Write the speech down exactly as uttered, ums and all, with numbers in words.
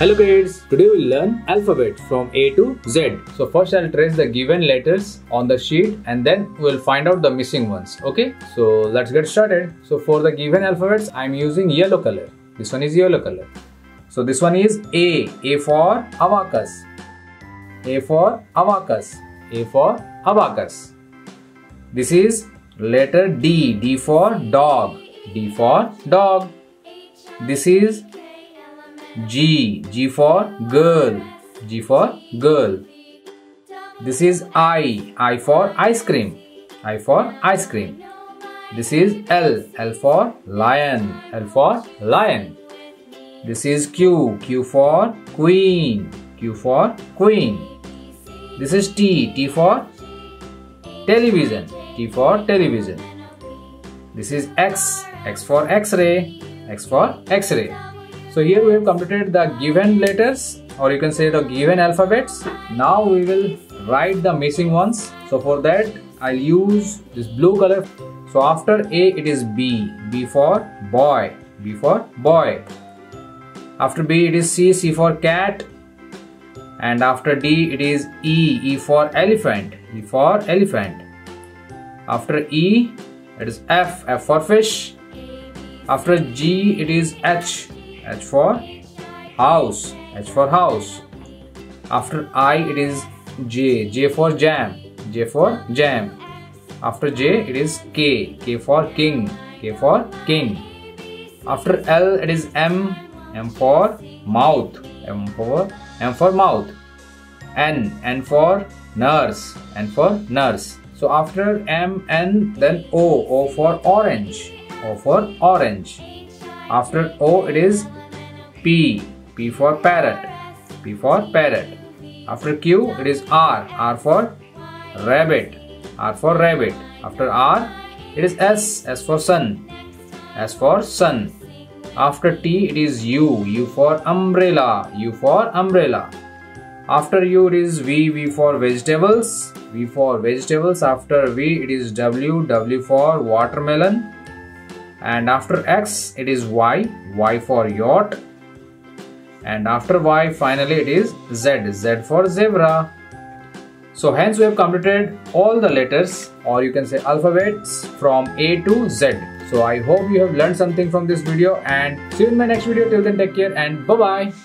Hello kids, today we will learn alphabet from A to Z. So first I'll trace the given letters on the sheet and then we'll find out the missing ones. Okay, so let's get started. So for the given alphabets, I'm using yellow color. This one is yellow color. So this one is A. A for abacus. A for abacus. A for abacus. This is letter D. D for dog. D for dog. This is G. G for girl. G for girl. This is I. I for ice cream. I for ice cream. This is L. L for lion. L for lion. This is Q. Q for queen. Q for queen. This is T. T for television. T for television. This is X. X for X-ray. X for X-ray. So here we have completed the given letters, or you can say the given alphabets. Now we will write the missing ones. So for that I'll use this blue color. So after A it is B. B for boy. B for boy. After B it is C. C for cat. And after D it is E. E for elephant. E for elephant. After E it is F. F for fish. After G it is H. H for house. H for house. After I it is J. J for jam. J for jam. After J it is K. K for king. K for king. After L it is M. M for mouth. M for M for mouth. N. N for nurse. N for nurse. So after M, N, then O. O for orange. O for orange. After O it is P. P for parrot. P for parrot. After Q it is R. R for rabbit. R for rabbit. After R it is S. S for sun. S for sun. After T it is U. U for umbrella. U for umbrella. After U it is V. V for vegetables. V for vegetables. After V it is W. W for watermelon. And after X it is Y. Y for yacht. And after Y finally it is Z. Z for zebra. So hence we have completed all the letters, or you can say alphabets, from A to Z. So I hope you have learned something from this video, and see you in my next video. Till then, take care and bye bye.